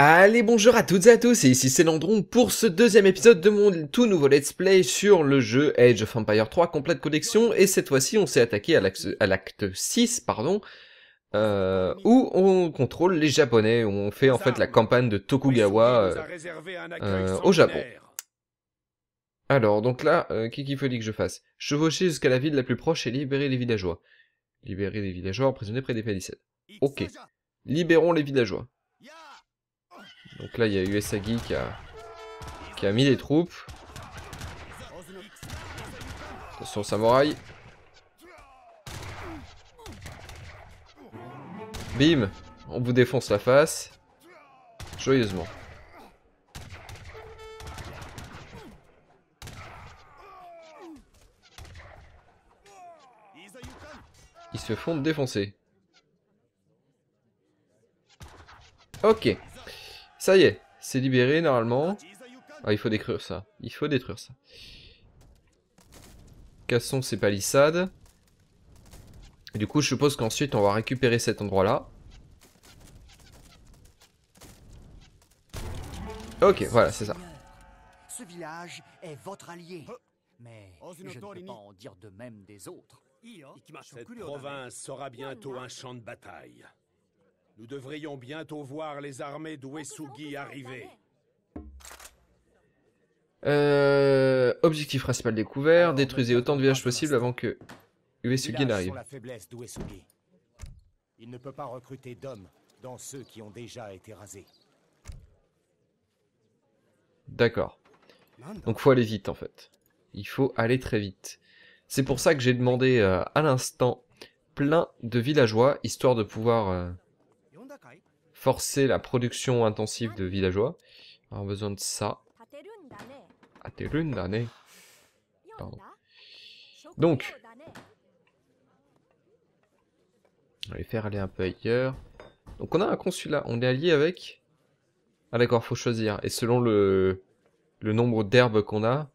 Allez, bonjour à toutes et à tous, et ici c'est Landron pour ce deuxième épisode de mon tout nouveau let's play sur le jeu Age of Empire 3 Complete Collection, et cette fois-ci on s'est attaqué à l'acte 6, pardon, où on contrôle les japonais, où on fait en fait la campagne de Tokugawa au Japon. Alors, donc là, qu'est-ce qu'il fallait que je fasse? Chevaucher jusqu'à la ville la plus proche et libérer les villageois. Libérer les villageois emprisonnés près des palissades. Ok. Libérons les villageois. Donc là, il y a Uesugi qui a mis des troupes. Attention, samouraï. Bim! On vous défonce la face. Joyeusement. Ils se font défoncer. Ok. Ça y est, c'est libéré normalement. Ah, il faut détruire ça. Il faut détruire ça. Cassons ces palissades. Et du coup, je suppose qu'ensuite, on va récupérer cet endroit-là. Ok, voilà, c'est ça. Ce village est votre allié. Mais je ne peux pas en dire de même des autres. Cette province sera bientôt un champ de bataille. Nous devrions bientôt voir les armées d'Uesugi arriver. Objectif principal découvert, détruisez autant de villages possible avant que Uesugi n'arrive. Il ne peut pas recruter d'hommes dans ceux qui ont déjà été rasés. D'accord. Donc faut aller vite en fait. Il faut aller très vite. C'est pour ça que j'ai demandé à l'instant plein de villageois, histoire de pouvoir... forcer la production intensive de villageois. On a besoin de ça. Pardon. Donc, on va les faire aller un peu ailleurs. Donc on a un consulat. On est allié avec... Ah d'accord, faut choisir. Et selon le nombre d'herbes qu'on a...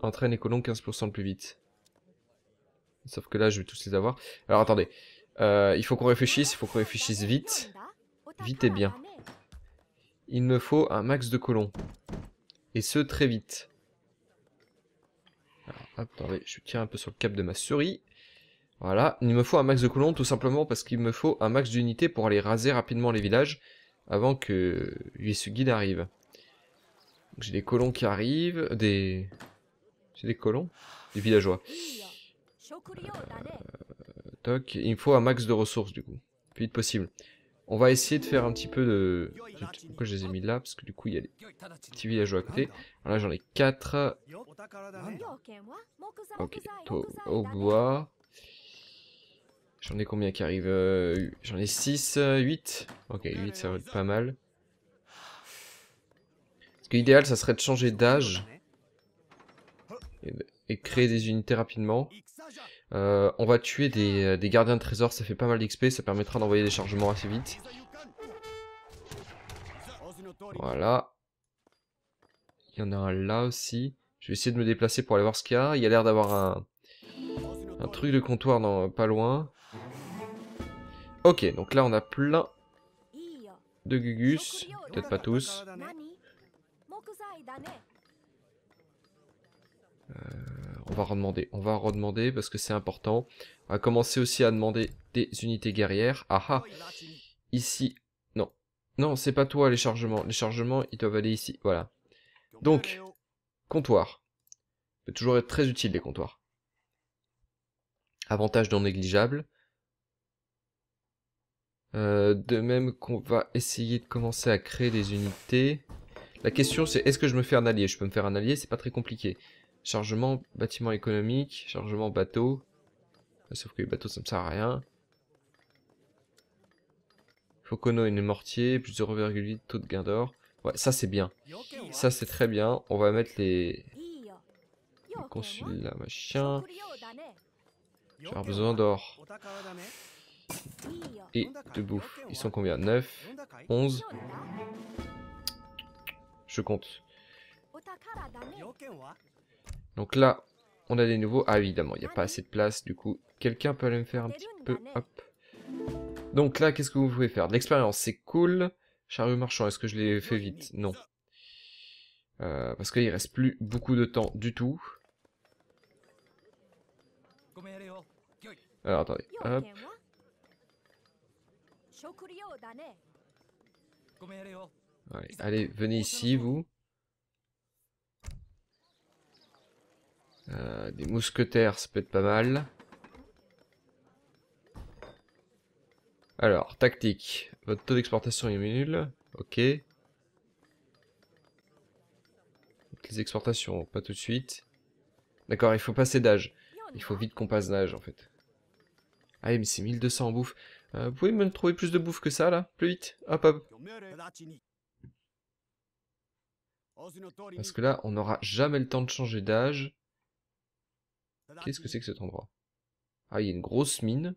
Entraîne les colons 15% plus vite. Sauf que là, je vais tous les avoir. Alors attendez. Il faut qu'on réfléchisse vite. Vite et bien. Il me faut un max de colons. Et ce, très vite. Alors, attendez, je tiens un peu sur le cap de ma souris. Voilà, il me faut un max de colons, tout simplement parce qu'il me faut un max d'unités pour aller raser rapidement les villages avant que Uesugi arrive. J'ai des colons qui arrivent, des... C'est des colons? Des villageois. Toc, il me faut un max de ressources du coup, plus vite possible. On va essayer de faire un petit peu de... Pourquoi je les ai mis là? Parce que du coup il y a des petits villageois à côté. Alors là j'en ai 4. Ok, au bois. J'en ai combien qui arrivent? J'en ai 6, 8. Ok, 8 ça va être pas mal. Parce que l'idéal ça serait de changer d'âge. Et créer des unités rapidement. On va tuer des gardiens de trésors, ça fait pas mal d'XP, ça permettra d'envoyer des chargements assez vite. Voilà. Il y en a un là aussi. Je vais essayer de me déplacer pour aller voir ce qu'il y a. Il y a l'air d'avoir un truc de comptoir dans, pas loin. Ok, donc là on a plein de gugus. Peut-être pas tous. On va redemander parce que c'est important. On va commencer aussi à demander des unités guerrières. Ah ah. Ici. Non. Non, c'est pas toi les chargements. Les chargements, ils doivent aller ici. Voilà. Donc, comptoir. Ça peut toujours être très utile les comptoirs. Avantage non négligeable. De même qu'on va essayer de commencer à créer des unités. La question c'est est-ce que je me fais un allié? Je peux me faire un allié, c'est pas très compliqué. Chargement, bâtiment économique, chargement bateau. Sauf que les bateaux ça me sert à rien. Focono et les mortiers, plus 0,8 taux de gain d'or. Ouais, ça c'est bien. Ça c'est très bien. On va mettre les consulats, machin. J'aurai besoin d'or. Et de bouffe. Ils sont combien? 9, 11. Je compte. Donc là, on a des nouveaux. Ah, évidemment, il n'y a pas assez de place. Du coup, quelqu'un peut aller me faire un petit peu. Hop. Donc là, qu'est-ce que vous pouvez faire? De l'expérience, c'est cool. Charrue marchand, est-ce que je l'ai fait vite? Non. Parce qu'il reste plus beaucoup de temps du tout. Alors attendez, hop. Allez, allez, venez ici, vous. Des mousquetaires, ça peut être pas mal. Alors, tactique. Votre taux d'exportation est nul. Ok. Les exportations, pas tout de suite. D'accord, il faut passer d'âge. Il faut vite qu'on passe d'âge, en fait. Ah mais c'est 1200 en bouffe. Vous pouvez me trouver plus de bouffe que ça, là? Plus vite. Hop, hop. Parce que là, on n'aura jamais le temps de changer d'âge. Qu'est-ce que c'est que cet endroit? Ah, il y a une grosse mine.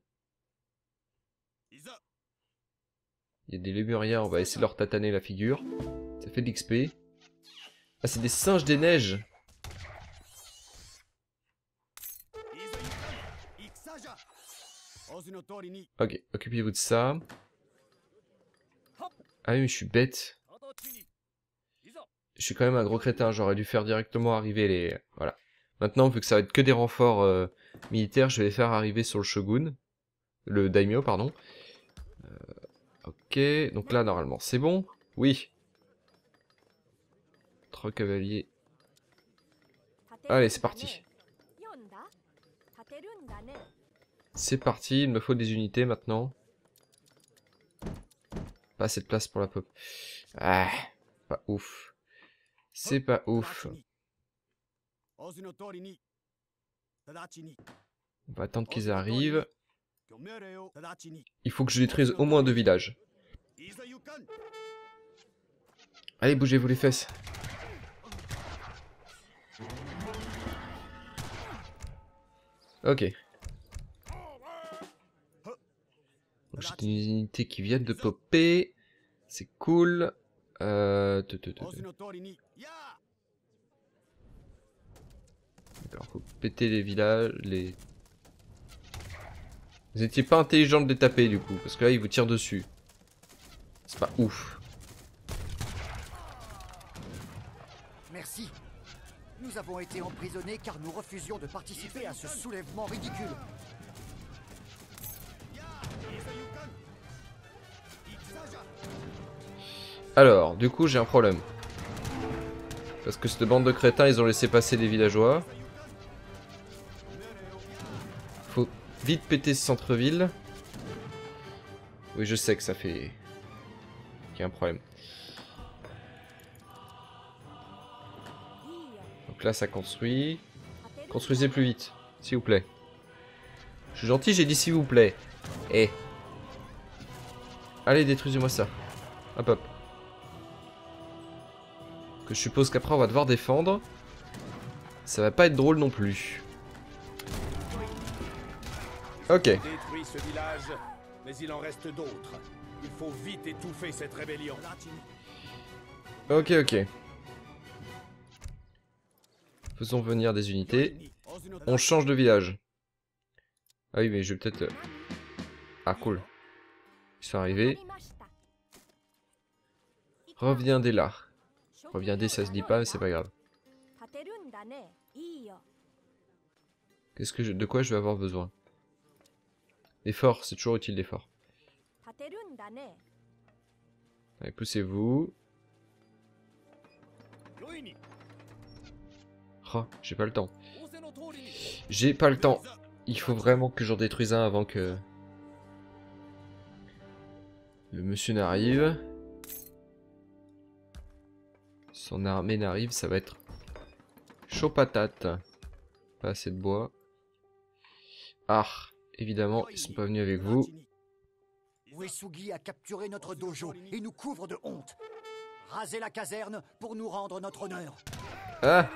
Il y a des lémuriens, on va essayer de leur tataner la figure. Ça fait de l'XP. Ah, c'est des singes des neiges. Ok, occupez-vous de ça. Ah oui, mais je suis bête. Je suis quand même un gros crétin, j'aurais dû faire directement arriver les... Voilà. Maintenant, vu que ça va être que des renforts militaires, je vais les faire arriver sur le shogun. Le daimyo, pardon. Ok, donc là, normalement, c'est bon. Oui. 3 cavaliers. Allez, c'est parti. C'est parti, il me faut des unités maintenant. Pas assez de place pour la pop. Ah, pas ouf. C'est pas ouf. On va attendre qu'ils arrivent. Il faut que je détruise au moins 2 villages. Allez, bougez-vous les fesses. Ok. J'ai des unités qui viennent de popper. C'est cool. Alors, faut péter les villages, les... Vous étiez pas intelligent de les taper du coup, parce que là ils vous tirent dessus. C'est pas ouf. Merci. Nous avons été emprisonnés car nous refusions de participer à ce soulèvement ridicule. Alors, du coup j'ai un problème. Parce que cette bande de crétins, ils ont laissé passer des villageois. Faut vite péter ce centre-ville. Oui, je sais que ça fait... qu'il y a un problème. Donc là, ça construit. Construisez plus vite, s'il vous plaît. Je suis gentil, j'ai dit s'il vous plaît. Eh. Allez, détruisez-moi ça. Hop, hop. Je suppose qu'après on va devoir défendre. Ça va pas être drôle non plus. Ok. Détruit ce village, mais il en reste d'autres. Il faut vite étouffer cette rébellion. Ok, ok. Faisons venir des unités. On change de village. Ah oui, mais je vais peut-être... Ah cool. Ils sont arrivés. Reviens dès là. Reviendez, ça se dit pas, mais c'est pas grave. Qu'est-ce que je... De quoi je vais avoir besoin? Des forts, c'est toujours utile des forts. Allez, poussez-vous. Oh, j'ai pas le temps. J'ai pas le temps. Il faut vraiment que j'en détruise un avant que... le monsieur n'arrive. Son armée n'arrive, ça va être chaud patate. Pas assez de bois. Ah, évidemment, ils sont pas venus avec vous. Uesugi a capturé notre dojo et nous couvre de honte. Rasez la caserne pour nous rendre notre honneur. Ah.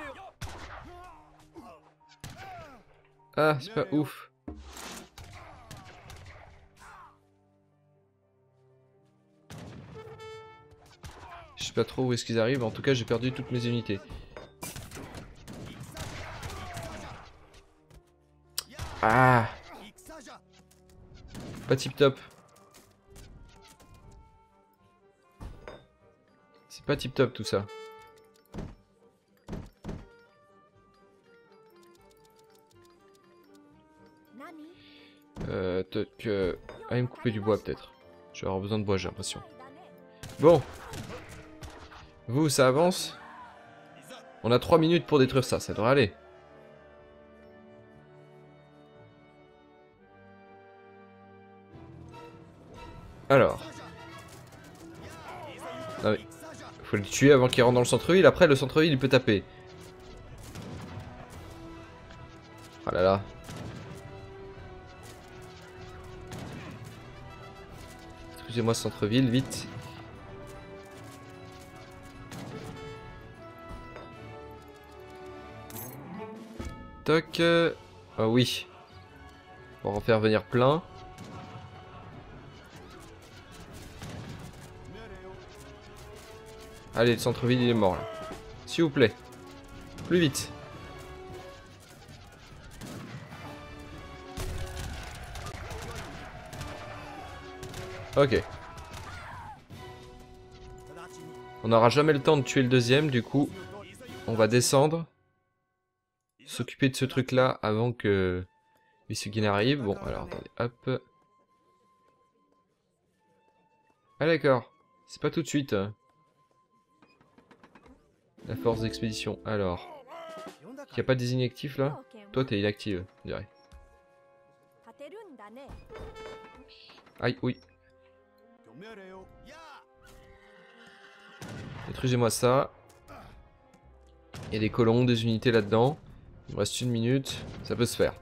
Ah, c'est pas ouf. Je sais pas trop où est-ce qu'ils arrivent, en tout cas j'ai perdu toutes mes unités. Ah. Pas tip top. C'est pas tip-top tout ça. Peut-être que... Allez me couper du bois peut-être. Je vais avoir besoin de bois, j'ai l'impression. Bon. Vous, ça avance. On a 3 minutes pour détruire ça, ça devrait aller. Alors. Ah oui. Faut le tuer avant qu'il rentre dans le centre-ville, après le centre-ville il peut taper. Ah là là. Excusez-moi centre-ville, vite. Toc. Ah oui. On va en faire venir plein. Allez, le centre-ville il est mort là. S'il vous plaît. Plus vite. Ok. On n'aura jamais le temps de tuer le deuxième, du coup, on va descendre. S'occuper de ce truc là avant que Uesugi n'arrive. Bon, alors attendez, hop. Ah d'accord. C'est pas tout de suite. La force d'expédition, alors. Il n'y a pas de désinactif là? Toi t'es inactive, je dirais. Aïe, oui. Détruisez-moi ça. Il y a des colons, des unités là-dedans. Il me reste 1 minute, ça peut se faire.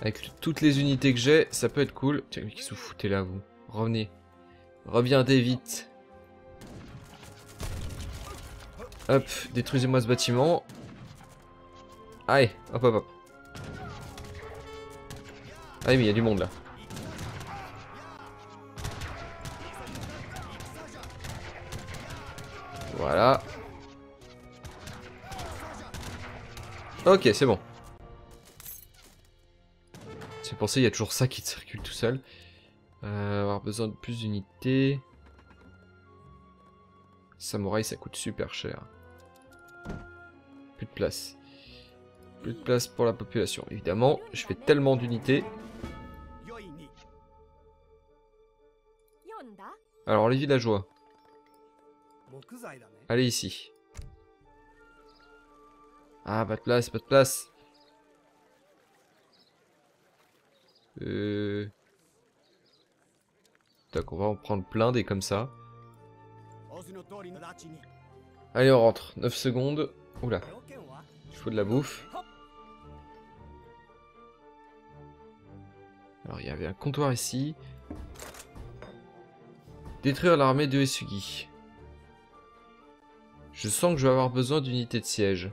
Avec toutes les unités que j'ai, ça peut être cool. Tiens, mais qui se foutez là, vous? Revenez. Reviendez vite. Hop, détruisez-moi ce bâtiment. Allez, hop hop hop. Allez, mais il y a du monde là. Voilà. Ok, c'est bon. C'est pour ça qu'il y a toujours ça qui circule tout seul. Avoir besoin de plus d'unités. Samouraï, ça coûte super cher. Plus de place. Plus de place pour la population. Évidemment, je fais tellement d'unités. Alors, les villageois. Allez ici. Ah, pas de place, pas de place. Toc, on va en prendre plein des comme ça. Allez, on rentre. 9 secondes. Oula. Il faut de la bouffe. Alors, il y avait un comptoir ici. Détruire l'armée de Uesugi. Je sens que je vais avoir besoin d'unités de siège.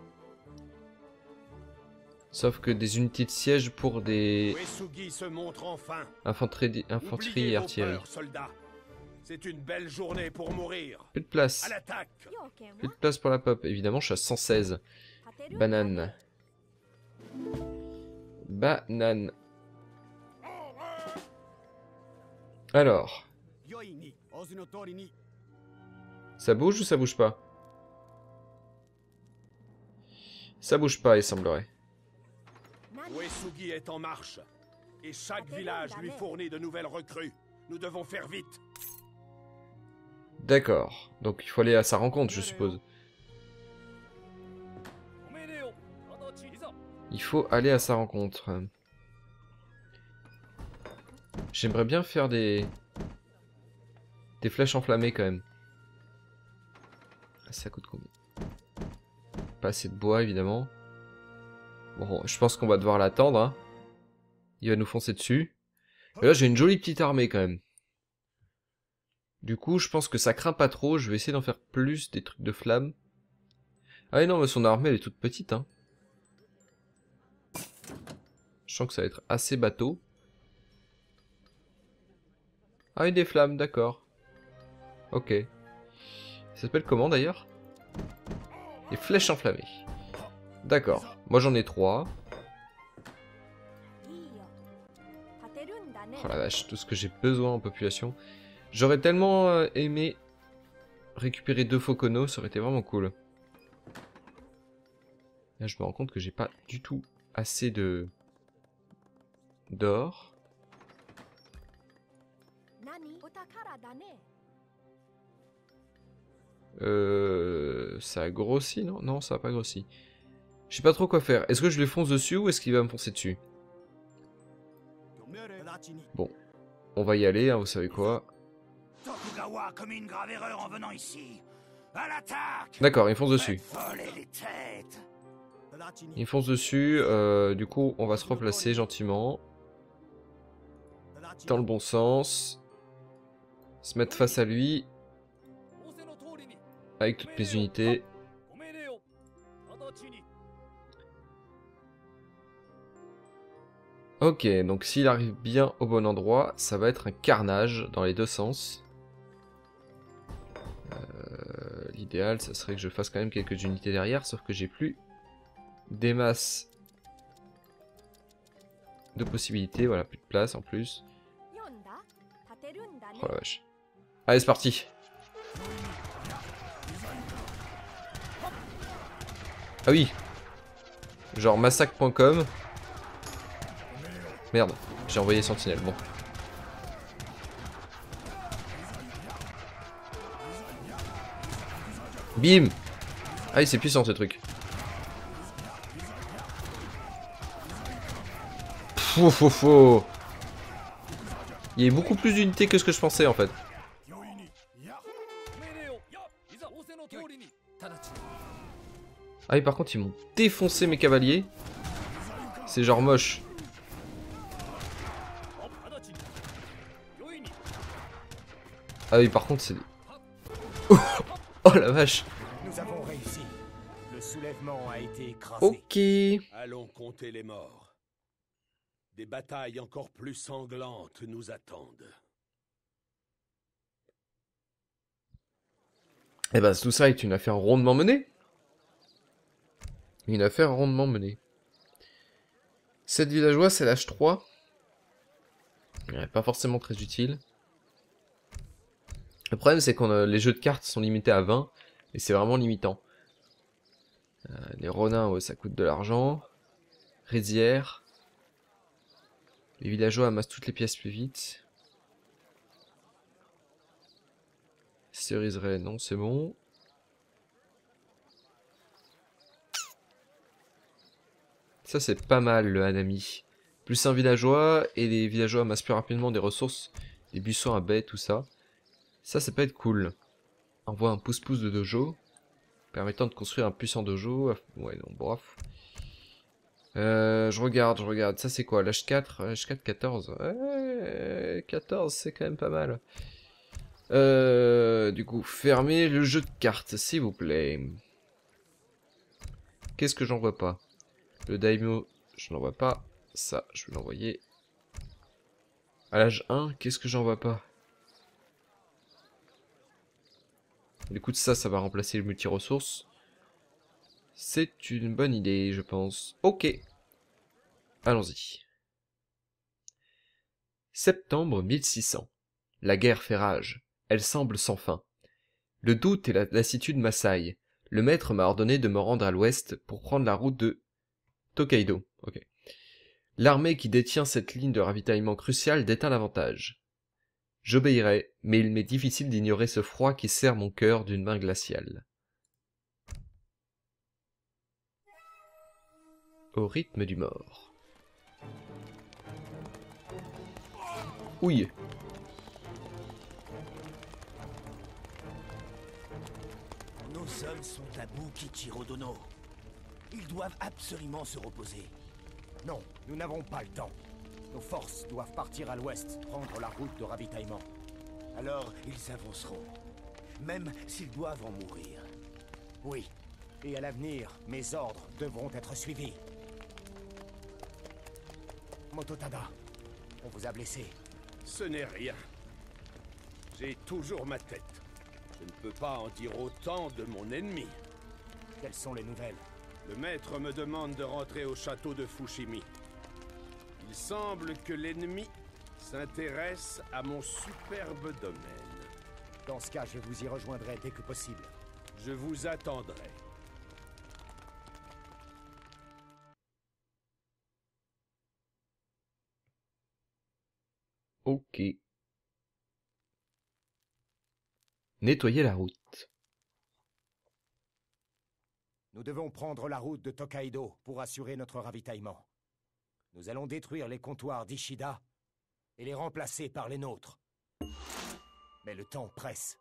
Sauf que des unités de siège pour des infanterie et artillerie. Plus de place. Plus de place pour la pop. Évidemment, je suis à 116. Banane. Banane. Alors. Ça bouge ou ça bouge pas? Ça bouge pas, il semblerait. Uesugi est en marche, et chaque village lui fournit de nouvelles recrues. Nous devons faire vite. D'accord, donc il faut aller à sa rencontre, je suppose. Il faut aller à sa rencontre. J'aimerais bien faire des flèches enflammées quand même. Ça coûte combien? Pas assez de bois, évidemment. Bon, je pense qu'on va devoir l'attendre. Hein. Il va nous foncer dessus. Et là, j'ai une jolie petite armée quand même. Du coup, je pense que ça craint pas trop. Je vais essayer d'en faire plus, des trucs de flammes. Ah et non, mais son armée, elle est toute petite. Hein. Je sens que ça va être assez bateau. Ah, et des flammes, d'accord. Ok. Ça s'appelle comment d'ailleurs? Les flèches enflammées. D'accord. Moi j'en ai 3. Oh la vache, tout ce que j'ai besoin en population. J'aurais tellement aimé récupérer 2 Fokono, ça aurait été vraiment cool. Là, je me rends compte que j'ai pas du tout assez de... d'or. Ça a grossi, non? Non, ça a pas grossi. Je sais pas trop quoi faire. Est-ce que je lui fonce dessus ou est-ce qu'il va me foncer dessus? Bon, on va y aller, hein, vous savez quoi. D'accord, il fonce dessus. Il fonce dessus, du coup on va se replacer gentiment. Dans le bon sens. Se mettre face à lui. Avec toutes mes unités. Ok, donc s'il arrive bien au bon endroit, ça va être un carnage dans les deux sens. L'idéal, ça serait que je fasse quand même quelques unités derrière, sauf que j'ai plus des masses de possibilités. Voilà, plus de place en plus. Oh la vache. Allez, c'est parti. Ah oui. Genre massacre.com. Merde, j'ai envoyé Sentinelle, bon. Bim! Ah oui, c'est puissant ce truc. Foufou. Il y a beaucoup plus d'unités que ce que je pensais en fait. Ah oui, par contre, ils m'ont défoncé mes cavaliers. C'est genre moche. Ah oui, par contre, c'est... oh la vache. Nous avons réussi. Le soulèvement a été écrasé. Ok. Allons compter les morts. Des batailles encore plus sanglantes nous attendent. Eh ben, tout ça est une affaire rondement menée. Une affaire rondement menée. Cette villageoise, c'est l'H3. Ouais, pas forcément très utile. Le problème, c'est que les jeux de cartes sont limités à 20, et c'est vraiment limitant. Les Ronins, ouais, ça coûte de l'argent. Rizière. Les villageois amassent toutes les pièces plus vite. Ceriseray, non, c'est bon. Ça, c'est pas mal, le Hanami. Plus un villageois, et les villageois amassent plus rapidement des ressources, des buissons à baies, tout ça. Ça, ça peut être cool. Envoie un pouce-pouce de dojo, permettant de construire un puissant dojo. Ouais, non, bref. Je regarde. Ça, c'est quoi? L'H4? L'H4, 14. Ouais, 14, c'est quand même pas mal. Du coup, fermez le jeu de cartes, s'il vous plaît. Qu'est-ce que j'en vois pas? Le daimyo, je n'en vois pas. Ça, je vais l'envoyer. À l'âge 1, qu'est-ce que j'en vois pas? Du coup, ça, ça va remplacer le multi-ressources. C'est une bonne idée, je pense. Ok. Allons-y. Septembre 1600. La guerre fait rage. Elle semble sans fin. Le doute et la lassitude m'assaillent. Le maître m'a ordonné de me rendre à l'ouest pour prendre la route de Tōkaidō. Ok. L'armée qui détient cette ligne de ravitaillement cruciale déteint l'avantage. J'obéirai, mais il m'est difficile d'ignorer ce froid qui serre mon cœur d'une main glaciale. Au rythme du mort. Ouille. Nos hommes sont à bout, Kichirodono. Ils doivent absolument se reposer. Non, nous n'avons pas le temps. Nos forces doivent partir à l'ouest, prendre la route de ravitaillement. Alors, ils avanceront, même s'ils doivent en mourir. Oui, et à l'avenir, mes ordres devront être suivis. Mototada, on vous a blessé. Ce n'est rien. J'ai toujours ma tête. Je ne peux pas en dire autant de mon ennemi. Quelles sont les nouvelles? Le maître me demande de rentrer au château de Fushimi. Il semble que l'ennemi s'intéresse à mon superbe domaine. Dans ce cas, je vous y rejoindrai dès que possible. Je vous attendrai. Ok. Nettoyer la route. Nous devons prendre la route de Tōkaidō pour assurer notre ravitaillement. Nous allons détruire les comptoirs d'Ishida et les remplacer par les nôtres. Mais le temps presse.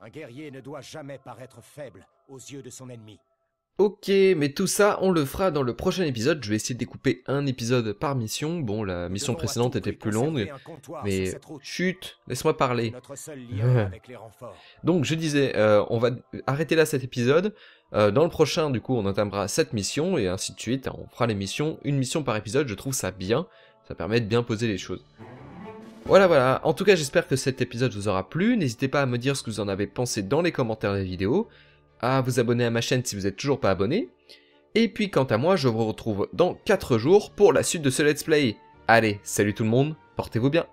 Un guerrier ne doit jamais paraître faible aux yeux de son ennemi. Ok, mais tout ça, on le fera dans le prochain épisode. Je vais essayer de découper un épisode par mission. Bon, la mission précédente était plus longue, mais chut, laisse-moi parler. Donc, je disais, on va arrêter là cet épisode. Dans le prochain, du coup, on entamera cette mission et ainsi de suite. On fera les missions, une mission par épisode. Je trouve ça bien. Ça permet de bien poser les choses. Voilà, voilà. En tout cas, j'espère que cet épisode vous aura plu. N'hésitez pas à me dire ce que vous en avez pensé dans les commentaires de la vidéo, à vous abonner à ma chaîne si vous n'êtes toujours pas abonné. Et puis quant à moi, je vous retrouve dans 4 jours pour la suite de ce Let's Play. Allez, salut tout le monde, portez-vous bien.